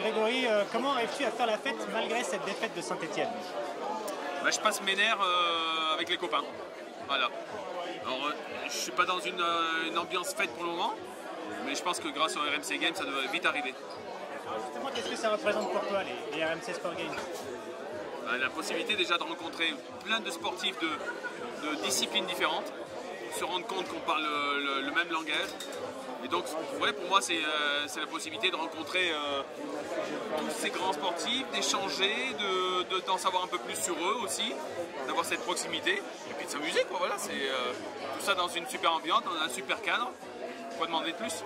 Grégory, comment arrives-tu à faire la fête malgré cette défaite de Saint-Etienne? Bah, je passe mes nerfs avec les copains. Voilà. Alors, je ne suis pas dans une ambiance fête pour le moment, mais je pense que grâce au RMC Games, ça devrait vite arriver. Justement, qu'est-ce que ça représente pour toi, les RMC Sport Games? Bah, la possibilité déjà de rencontrer plein de sportifs de disciplines différentes, se rendre compte qu'on parle le même langage. Et donc, ouais, pour moi, c'est la possibilité de rencontrer tous ces grands sportifs, d'échanger, d'en savoir un peu plus sur eux aussi, d'avoir cette proximité, et puis de s'amuser, quoi. Voilà, c'est tout ça dans une super ambiance, dans un super cadre. Quoi demander de plus?